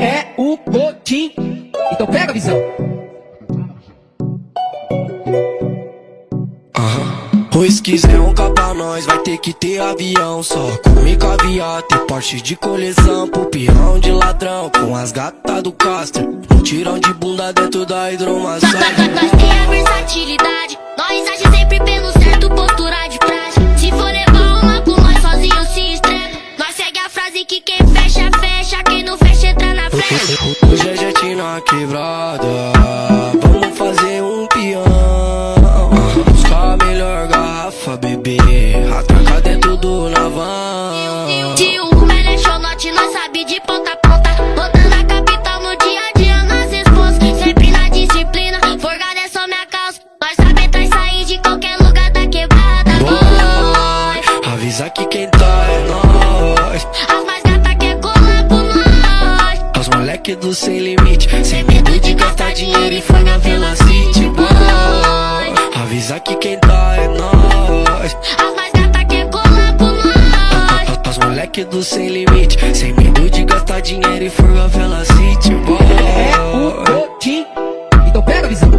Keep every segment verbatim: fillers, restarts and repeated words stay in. É o Cotim. Então pega a visão. Pois quiser um cá pra nós, vai ter que ter avião. Só com e caviar, ter Porsche de coleção, pro pirrão de ladrão, com as gatas do Castro, um tirão de bunda dentro da hidromassagem. Nós tem a versatilidade, nós age sempre pelo certo, postura de praxe. Se for levar uma com nós, sozinho se estrepa. Nós segue a frase que quem fecha, fecha, quem não fecha, entra na frente. Hoje é gente na quebrada, vamos fazer um peão. Buscar a melhor garrafa, bebê, atraca dentro do lavão. Se o Uber é shownote, nós sabe de ponta a ponta. Rodando a capital no dia a dia, nós expôs. Sempre na disciplina, forgada é só minha causa. Nós sabe entrar e sair de qualquer lugar da quebrada. Boy, avisa que quem tá é nós. As mais gatas quer colar por nós. Os moleque do sem limite, sem medo de gastar dinheiro e foi na Velocity, boy. Avisa que quem tá é nós. As mais gata quer colar por nós. Os moleque do sem limite, sem medo de gastar dinheiro e for a Velocity, boy. É o Cotim. Então pega a visão.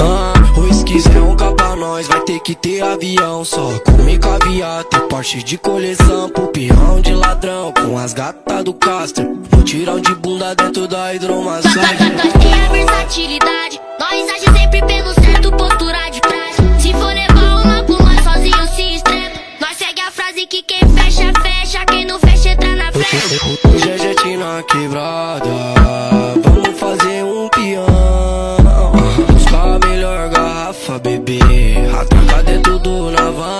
Ah, pois quiser um capa nós, vai ter que ter avião. Só com e caviar, ter Porsche de coleção, pro pirrão de ladrão, com as gatas do Castro, um tirão de bunda dentro da hidromassagem. Nós tem a versatilidade, nós age sempre pelo certo, postura de praxe. Se for levar uma com nós, sozinho se estrepa. Nós segue a frase que quem fecha, fecha, quem não fecha, entra na frente. Hoje é gente na quebrada, vamos fazer um peão. Buscar a melhor garrafa, bebê, atraca dentro do lavão.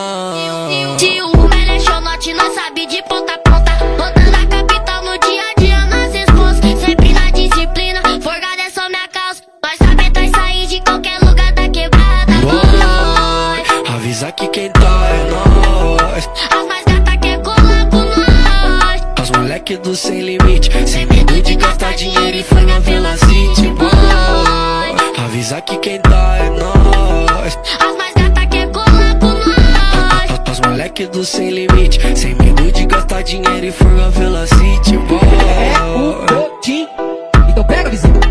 Se o Uber é shownote, nós sabe de ponta a ponta. Rodando a capital no dia a dia, nós expôs. Sempre na disciplina, forgada é só minha causa. Nós sabe entrar e sair de qualquer lugar da quebrada. Boy, avisa que quem tá é nós. As mais gata quer colar por nós. As moleque do sem limite, sem medo de gastar dinheiro e foi na Velocity, boy. Avisa que quem tá é nós. As mais gata quer colar por nós. As moleque do sem limite, sem medo de gastar dinheiro e for a Velocity, boy. É o Cotim. Então pega a visão.